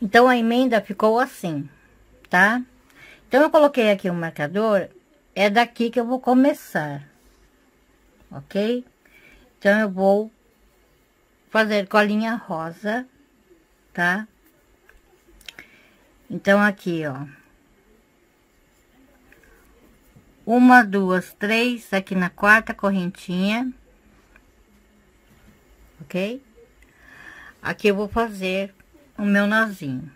Então, a emenda ficou assim, tá? Então, eu coloquei aqui um marcador, é daqui que eu vou começar, ok? Então, eu vou fazer colinha rosa, tá? Então, aqui, ó. 1, 2, 3, aqui na quarta correntinha, ok? Aqui eu vou fazer o meu nozinho.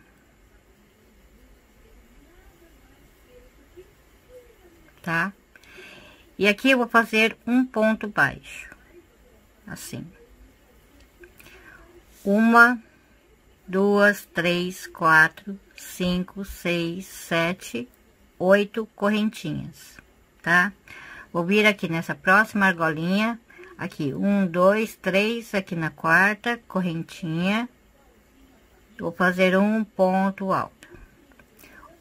Tá? E aqui eu vou fazer um ponto baixo, assim. 1, 2, 3, 4, 5, 6, 7, 8 correntinhas, tá? Vou vir aqui nessa próxima argolinha, aqui, 1, 2, 3, aqui na quarta correntinha, vou fazer um ponto alto.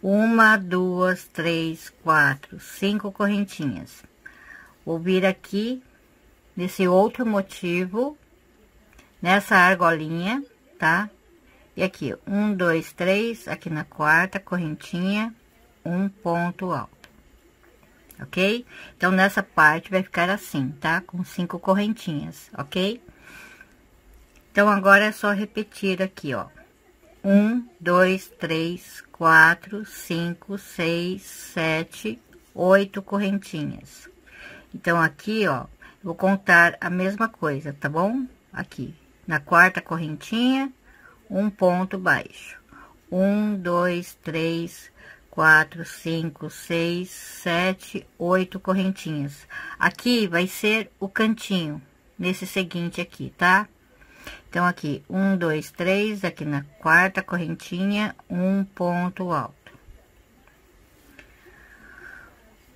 1, 2, 3, 4, 5 correntinhas. Vou vir aqui nesse outro motivo, nessa argolinha, tá? E aqui, 1, 2, 3, aqui na quarta correntinha, um ponto alto, ok? Então, nessa parte vai ficar assim, tá? Com 5 correntinhas, ok? Então, agora é só repetir aqui, ó. 1, 2, 3, 4, 5, 6, 7, 8 correntinhas. Então, aqui, ó, vou contar a mesma coisa, tá bom? Aqui, na quarta correntinha, um ponto baixo. 1, 2, 3, 4, 5, 6, 7, 8 correntinhas. Aqui vai ser o cantinho, nesse seguinte aqui, tá? Então, aqui, 1, 2, 3, aqui na quarta correntinha, um ponto alto.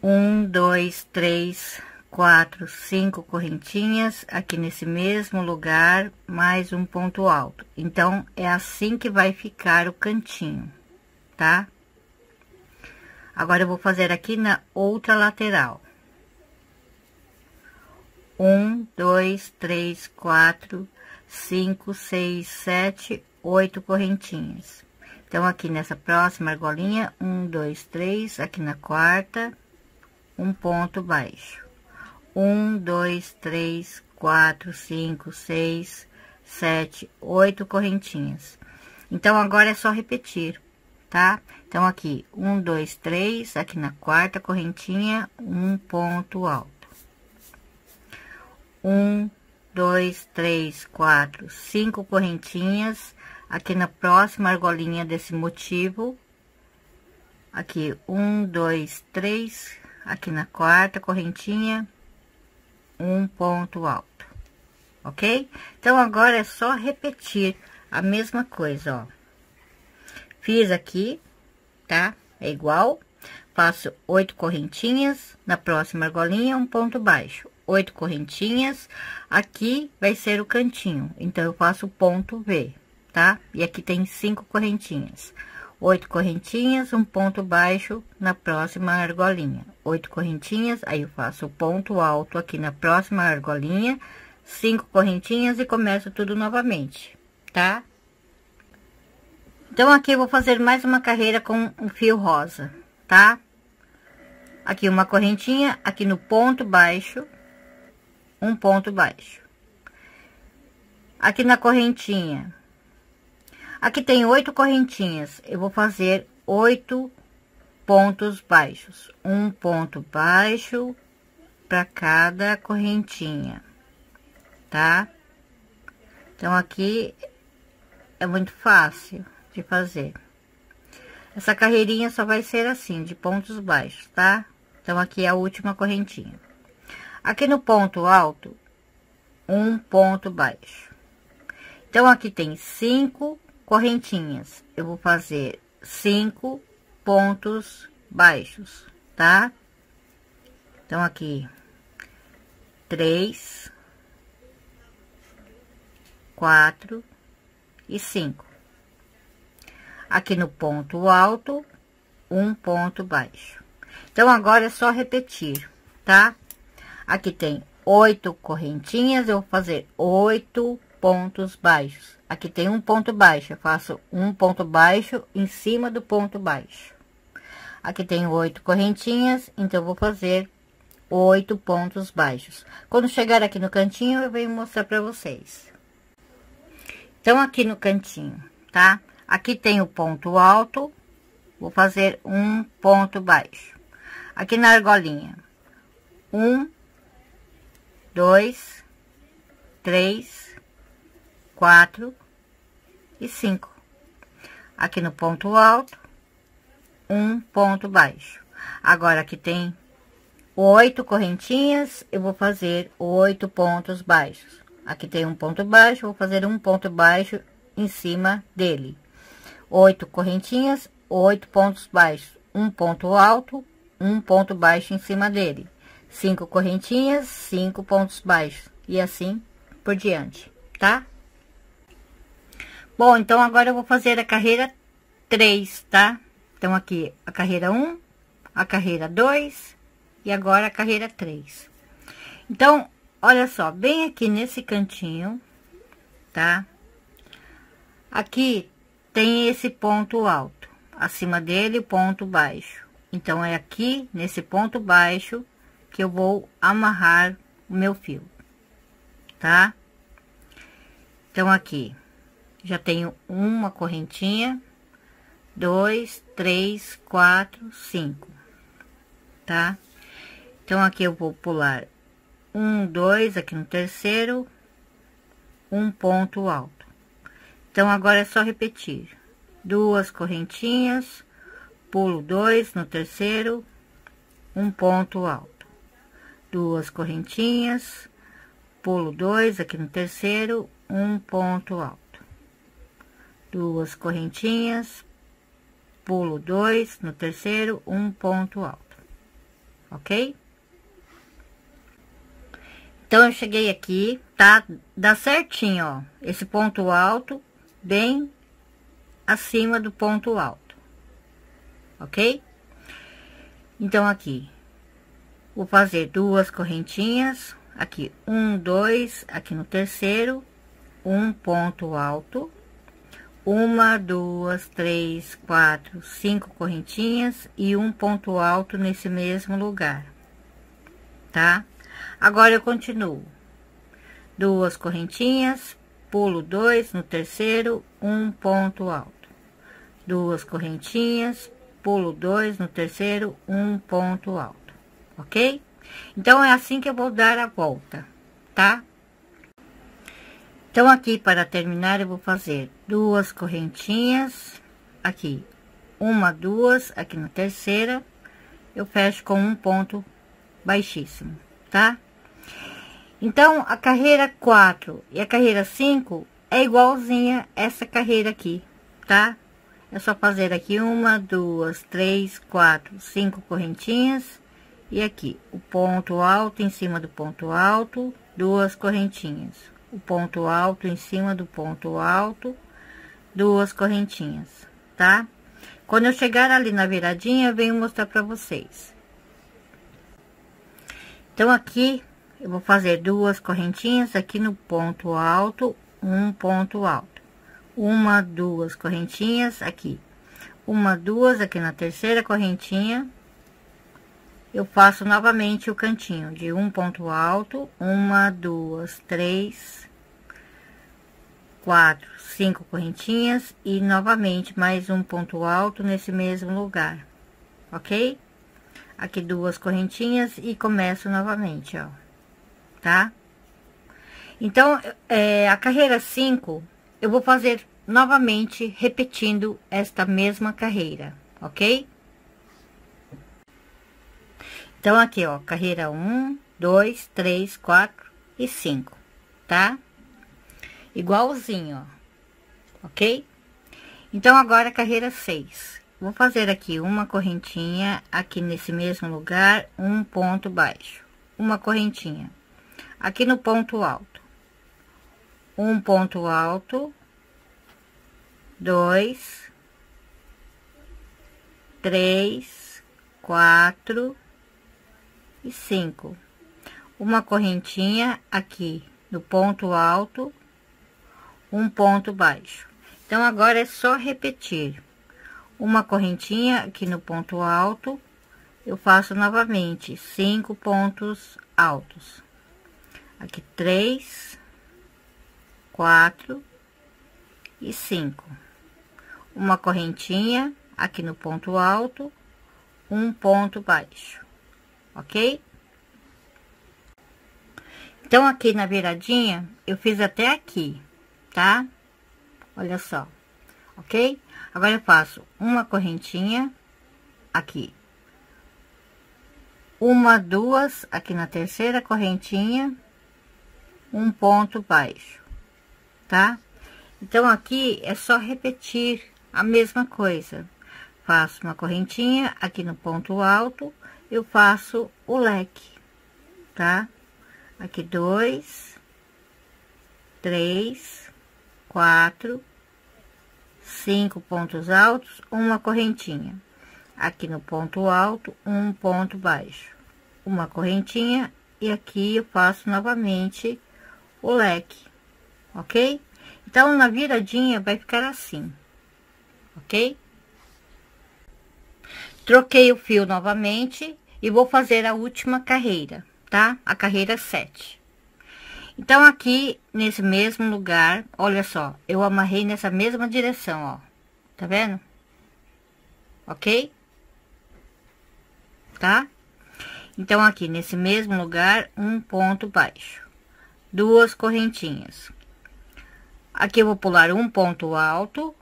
1, 2, 3, 4, 5 correntinhas, aqui nesse mesmo lugar, mais um ponto alto. Então, é assim que vai ficar o cantinho, tá? Agora, eu vou fazer aqui na outra lateral. 1, 2, 3, 4, 5, 6, 7, 8 correntinhas. Então, aqui nessa próxima argolinha, 1, 2, 3, aqui na quarta, um ponto baixo. 1, 2, 3, 4, 5, 6, 7, 8 correntinhas. Então, agora é só repetir, tá? Então, aqui, 1, 2, 3, aqui na quarta correntinha, um ponto alto. 1, 2, 3, 4, 5 correntinhas, aqui na próxima argolinha desse motivo, aqui, 1, 2, 3, aqui na quarta correntinha, um ponto alto, ok? Então, agora é só repetir a mesma coisa, ó. Fiz aqui, tá? É igual, faço 8 correntinhas, na próxima argolinha, um ponto baixo. 8 correntinhas, aqui vai ser o cantinho, então, eu faço ponto V, tá? E aqui tem 5 correntinhas. 8 correntinhas, um ponto baixo na próxima argolinha. 8 correntinhas, aí eu faço ponto alto aqui na próxima argolinha, 5 correntinhas e começo tudo novamente, tá? Então, aqui eu vou fazer mais uma carreira com um fio rosa, tá? Aqui uma correntinha, aqui no ponto baixo, um ponto baixo. Aqui na correntinha. Aqui tem 8 correntinhas, eu vou fazer 8 pontos baixos. Um ponto baixo para cada correntinha, tá? Então, aqui é muito fácil de fazer. Essa carreirinha só vai ser assim, de pontos baixos, tá? Então, aqui é a última correntinha. Aqui no ponto alto, um ponto baixo. Então, aqui tem 5 correntinhas, eu vou fazer 5 pontos baixos, tá? Então, aqui, 3, 4 e 5. Aqui no ponto alto, um ponto baixo. Então, agora é só repetir, tá? Aqui tem 8 correntinhas, eu vou fazer 8 pontos baixos. Aqui tem um ponto baixo, eu faço um ponto baixo em cima do ponto baixo. Aqui tem 8 correntinhas, então eu vou fazer 8 pontos baixos. Quando chegar aqui no cantinho, eu venho mostrar pra vocês. Então, aqui no cantinho, tá? Aqui tem o ponto alto, vou fazer um ponto baixo. Aqui na argolinha, 1, 2, 3, 4 e 5. Aqui no ponto alto, um ponto baixo. Agora, aqui tem 8 correntinhas, eu vou fazer 8 pontos baixos. Aqui tem um ponto baixo, vou fazer um ponto baixo em cima dele. 8 correntinhas, 8 pontos baixos, um ponto alto, um ponto baixo em cima dele. 5 correntinhas, 5 pontos baixos, e assim por diante, tá? Bom, então agora eu vou fazer a carreira 3, tá? Então, aqui a carreira 1, a carreira 2. E agora a carreira 3. Então, olha só, bem aqui nesse cantinho, tá? Aqui tem esse ponto alto, acima dele o ponto baixo. Então, é aqui, nesse ponto baixo, que eu vou amarrar o meu fio, tá? Então, aqui, já tenho uma correntinha, 2, 3, 4, 5, tá? Então, aqui eu vou pular 1, 2, aqui no terceiro, um ponto alto. Então, agora é só repetir. 2 correntinhas, pulo 2 no terceiro, um ponto alto. 2 correntinhas, pulo 2 aqui no terceiro, um ponto alto. 2 correntinhas, pulo 2 no terceiro, um ponto alto, ok? Então, eu cheguei aqui, tá? Dá certinho, ó, esse ponto alto bem acima do ponto alto, ok? Então, aqui, vou fazer 2 correntinhas, aqui 1, 2, aqui no terceiro, um ponto alto. 1, 2, 3, 4, 5 correntinhas e um ponto alto nesse mesmo lugar, tá? Agora, eu continuo. 2 correntinhas, pulo 2 no terceiro, um ponto alto. 2 correntinhas, pulo 2 no terceiro, um ponto alto, ok? Então, é assim que eu vou dar a volta, tá? Então, aqui, para terminar, eu vou fazer 2 correntinhas, aqui, 1, 2, aqui na terceira, eu fecho com um ponto baixíssimo, tá? Então, a carreira 4 e a carreira 5 é igualzinha essa carreira aqui, tá? É só fazer aqui 1, 2, 3, 4, 5 correntinhas. E aqui, o ponto alto em cima do ponto alto, 2 correntinhas. O ponto alto em cima do ponto alto, 2 correntinhas, tá? Quando eu chegar ali na viradinha, eu venho mostrar pra vocês. Então, aqui, eu vou fazer 2 correntinhas aqui no ponto alto, um ponto alto. 1, 2 correntinhas aqui. 1, 2 aqui na terceira correntinha. Eu faço novamente o cantinho de um ponto alto. 1, 2, 3, 4, 5 correntinhas. E novamente mais um ponto alto nesse mesmo lugar, ok? Aqui 2 correntinhas e começo novamente, ó, tá? Então, a carreira 5, eu vou fazer novamente repetindo esta mesma carreira, ok? Então, aqui, ó, carreira 1, 2, 3, 4 e 5, tá? Igualzinho, ó, ok? Então, agora a carreira 6. Vou fazer aqui uma correntinha, aqui nesse mesmo lugar, um ponto baixo. Uma correntinha. Aqui no ponto alto. Um ponto alto. 2, 3, 4 e 5. Uma correntinha aqui no ponto alto. um ponto baixo. Então, agora é só repetir uma correntinha aqui no ponto alto, eu faço novamente 5 pontos altos. Aqui 3, 4 e 5. Uma correntinha aqui no ponto alto, um ponto baixo, ok? Então, aqui na viradinha, eu fiz até aqui, tá? Olha só, ok? Agora, eu faço uma correntinha aqui. Uma, duas, aqui na terceira correntinha, um ponto baixo, tá? Então, aqui é só repetir a mesma coisa. Faço uma correntinha aqui no ponto alto, eu faço o leque, tá? Aqui 2, 3, 4, 5 pontos altos, uma correntinha. Aqui no ponto alto, um ponto baixo, uma correntinha, e aqui eu faço novamente o leque, ok? Então, na viradinha vai ficar assim, ok? Troquei o fio novamente e vou fazer a última carreira, tá? A carreira 7. Então, aqui nesse mesmo lugar, olha só, eu amarrei nessa mesma direção, ó, tá vendo? Ok? Tá? Então, aqui nesse mesmo lugar, um ponto baixo, duas correntinhas. Aqui eu vou pular um ponto alto,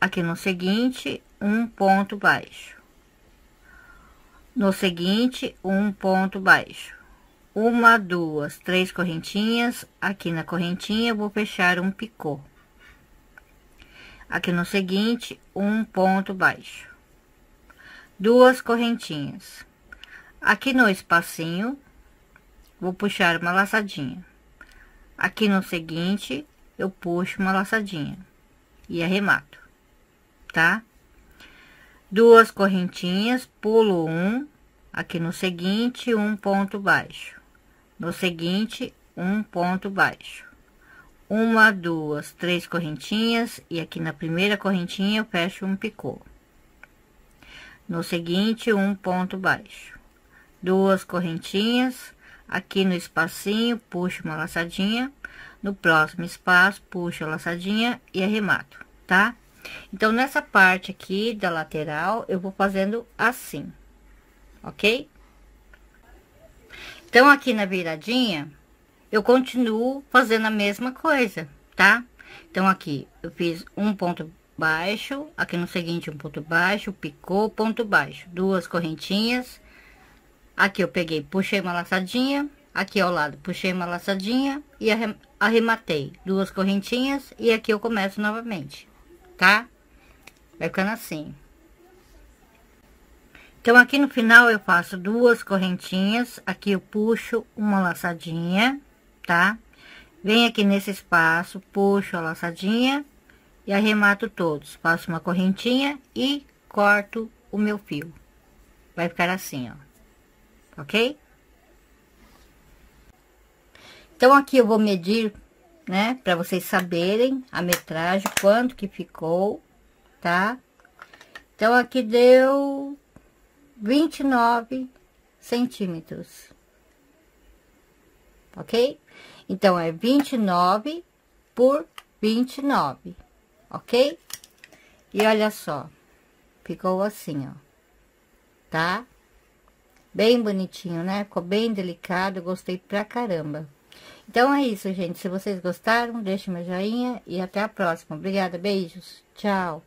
aqui no seguinte, um ponto baixo. No seguinte, um ponto baixo. Uma, duas, três correntinhas, aqui na correntinha eu vou fechar um picô. Aqui no seguinte, um ponto baixo. Duas correntinhas. Aqui no espacinho, vou puxar uma laçadinha. Aqui no seguinte, eu puxo uma laçadinha e arremato, tá? Duas correntinhas, pulo um, aqui no seguinte, um ponto baixo. No seguinte, um ponto baixo. Uma, duas, três correntinhas, e aqui na primeira correntinha eu fecho um picô. No seguinte, um ponto baixo. Duas correntinhas, aqui no espacinho, puxo uma laçadinha. No próximo espaço, puxo a laçadinha e arremato, tá? Então, nessa parte aqui da lateral, eu vou fazendo assim, ok? Então, aqui na viradinha, eu continuo fazendo a mesma coisa, tá? Então, aqui, eu fiz um ponto baixo, aqui no seguinte, um ponto baixo, picô, ponto baixo, duas correntinhas. Aqui eu peguei, puxei uma laçadinha, aqui ao lado, puxei uma laçadinha e arrematei duas correntinhas, e aqui eu começo novamente. Tá? Vai ficando assim. Então, aqui no final, eu faço duas correntinhas. Aqui eu puxo uma laçadinha, tá? Venho aqui nesse espaço, puxo a laçadinha e arremato todos. Faço uma correntinha e corto o meu fio. Vai ficar assim, ó. Ok? Então, aqui eu vou medir, né, para vocês saberem a metragem, quanto que ficou, tá? Então, aqui deu 29 centímetros, ok? Então, é 29 por 29, ok? E olha só, ficou assim, ó, tá? Bem bonitinho, né? Ficou bem delicado, gostei pra caramba. Então, é isso, gente. Se vocês gostaram, deixe meu joinha e até a próxima. Obrigada, beijos. Tchau.